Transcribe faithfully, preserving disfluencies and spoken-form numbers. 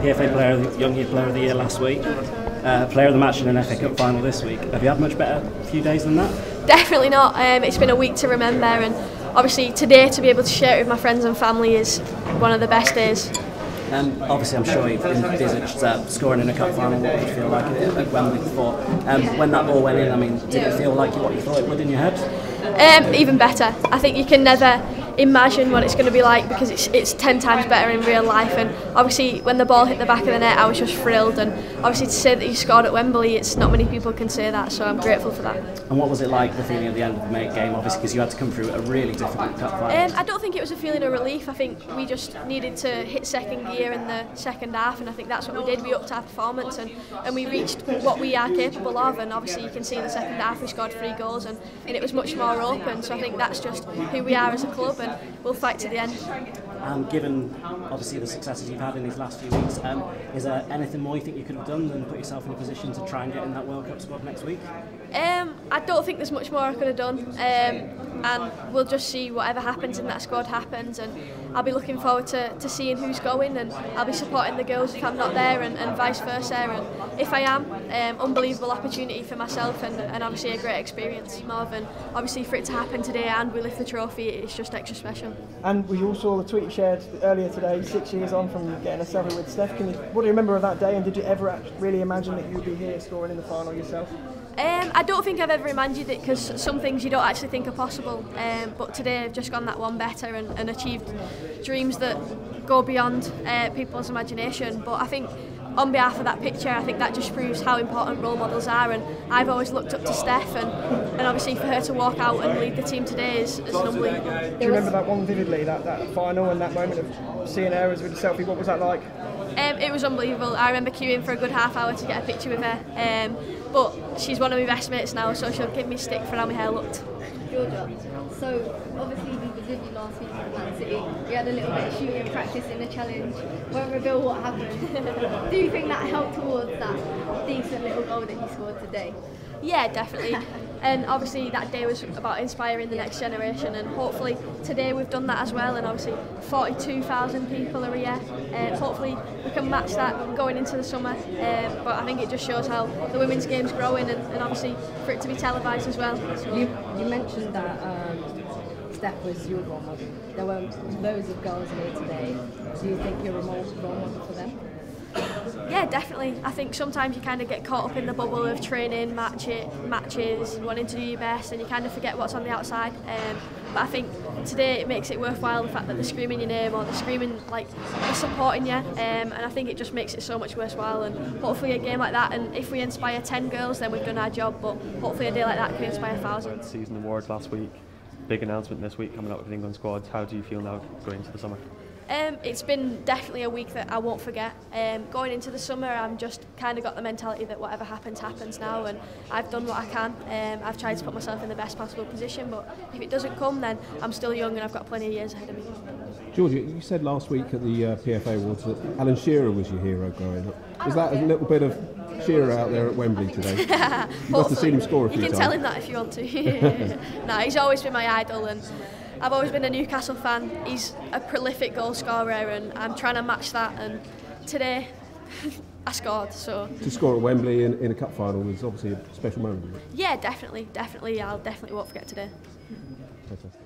P F A Player of the, Young Player of the Year last week, uh, Player of the Match in an F A Cup final this week. Have you had much better few days than that? Definitely not. Um, it's been a week to remember, and obviously today to be able to share it with my friends and family is one of the best days. Um, obviously, I'm sure you've envisaged uh, scoring in a cup final. What did you feel like at Wembley before? Um, when that ball went in, I mean, did it feel like what you thought it would in your head? Um, even better. I think you can never imagine what it's going to be like, because it's it's ten times better in real life. And obviously, when the ball hit the back of the net, I was just thrilled. And obviously, to say that you scored at Wembley, it's not many people can say that. So I'm grateful for that. And what was it like, the feeling at the end of the game? Obviously, because you had to come through a really difficult cup final. Um, I don't think it was a feeling of relief. I think we just needed to hit second gear in the second half, and I think that's what we did. We upped our performance, and and we reached what we are capable of. And obviously, you can see in the second half we scored three goals, and and it was much more open. So I think that's just who we are as a club. And we'll fight to the end. Um, given obviously the successes you've had in these last few weeks, um, is there anything more you think you could have done than put yourself in a position to try and get in that World Cup squad next week? Um, I don't think there's much more I could have done, um, and we'll just see whatever happens in that squad happens, and I'll be looking forward to, to seeing who's going, and I'll be supporting the girls if I'm not there, and, and vice versa, and if I am, um, unbelievable opportunity for myself, and, and obviously a great experience, Marv, and obviously for it to happen today and we lift the trophy, it's just extra special. And we all saw the tweet you shared earlier today, six years on from getting a selfie with Steph. Can you, what do you remember of that day, and did you ever really imagine that you'd be here scoring in the final yourself? Um, I don't think I've ever imagined it, because some things you don't actually think are possible, um, but today I've just gone that one better and, and achieved dreams that go beyond uh, people's imagination. But I think on behalf of that picture, I think that just proves how important role models are, and I've always looked up to Steph, and, and obviously for her to walk out and lead the team today is, is an unbelievable. Do you remember that one vividly, that, that final and that moment of seeing her with the selfie? What was that like? Um, it was unbelievable. I remember queuing for a good half hour to get a picture with her, um, but she's one of my best mates now, so she'll give me a stick for how my hair looked. Georgia, so obviously we visited you last week at Man City. We had a little bit of shooting practice in the challenge. Won't reveal what happened. Do you think that helped towards that decent little goal that you scored today? Yeah, definitely. And obviously that day was about inspiring the next generation, and hopefully today we've done that as well, and obviously forty-two thousand people are here, and hopefully we can match that going into the summer, um, but I think it just shows how the women's game's growing, and, and obviously for it to be televised as well. You, you mentioned that um, Steph was your role model. There were loads of girls here today. Do you think you're a role model for them? Yeah, definitely. I think sometimes you kind of get caught up in the bubble of training, match it, matches, wanting to do your best, and you kind of forget what's on the outside. Um, but I think today it makes it worthwhile, the fact that they're screaming your name, or they're screaming, like, they're supporting you. Um, and I think it just makes it so much worthwhile. And hopefully a game like that, and if we inspire ten girls, then we've done our job. But hopefully a day like that can inspire thousands. Season award last week, big announcement this week coming up with the England squad. How do you feel now going into the summer? Um, it's been definitely a week that I won't forget. Um, going into the summer, I'm just kind of got the mentality that whatever happens, happens now, and I've done what I can. Um, I've tried to put myself in the best possible position, but if it doesn't come, then I'm still young and I've got plenty of years ahead of me. Georgia, you said last week at the uh, P F A Awards that Alan Shearer was your hero growing up. Was that a little bit of Shearer out there at Wembley today? You must have seen him score a few times. You can tell him that if you want to. No, he's always been my idol, and I've always been a Newcastle fan. He's a prolific goal scorer, and I'm trying to match that, and today I scored. So to score at Wembley in, in a cup final was obviously a special moment. Yeah, definitely, definitely. I'll definitely won't forget today. Fantastic.